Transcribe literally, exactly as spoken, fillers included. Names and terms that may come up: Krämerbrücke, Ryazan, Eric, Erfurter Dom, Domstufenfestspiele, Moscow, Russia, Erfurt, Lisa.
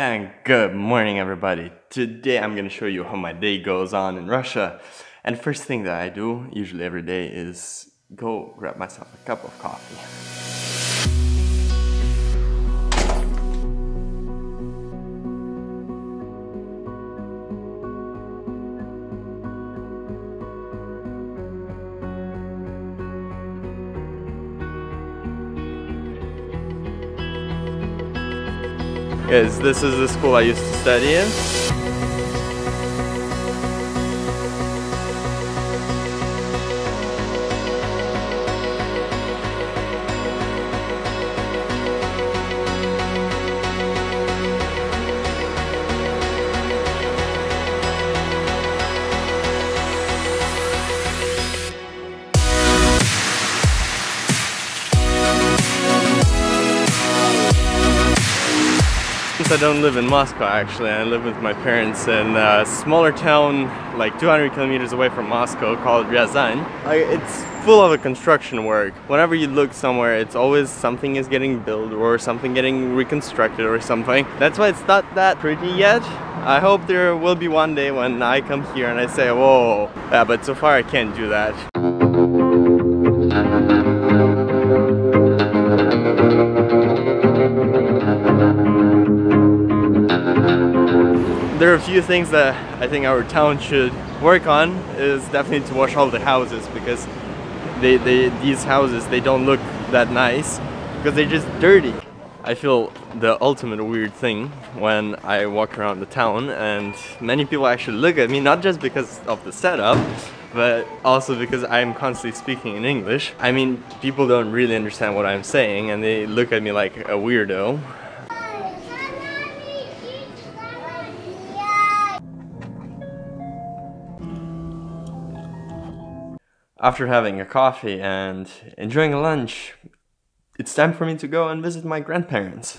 And good morning, everybody. Today I'm gonna show you how my day goes on in Russia. And first thing that I do, usually every day, is go grab myself a cup of coffee. Guys, this is the school I used to study in. I don't live in Moscow actually, I live with my parents in a smaller town like two hundred kilometers away from Moscow called Ryazan. It's full of construction work. Whenever you look somewhere, it's always something is getting built or something getting reconstructed or something. That's why it's not that pretty yet. I hope there will be one day when I come here and I say, whoa, yeah, but so far I can't do that. There are a few things that I think our town should work on is definitely to wash all the houses, because they, they, these houses, they don't look that nice because they're just dirty. I feel the ultimate weird thing when I walk around the town and many people actually look at me, not just because of the setup, but also because I'm constantly speaking in English. I mean, people don't really understand what I'm saying and they look at me like a weirdo. After having a coffee and enjoying a lunch, it's time for me to go and visit my grandparents.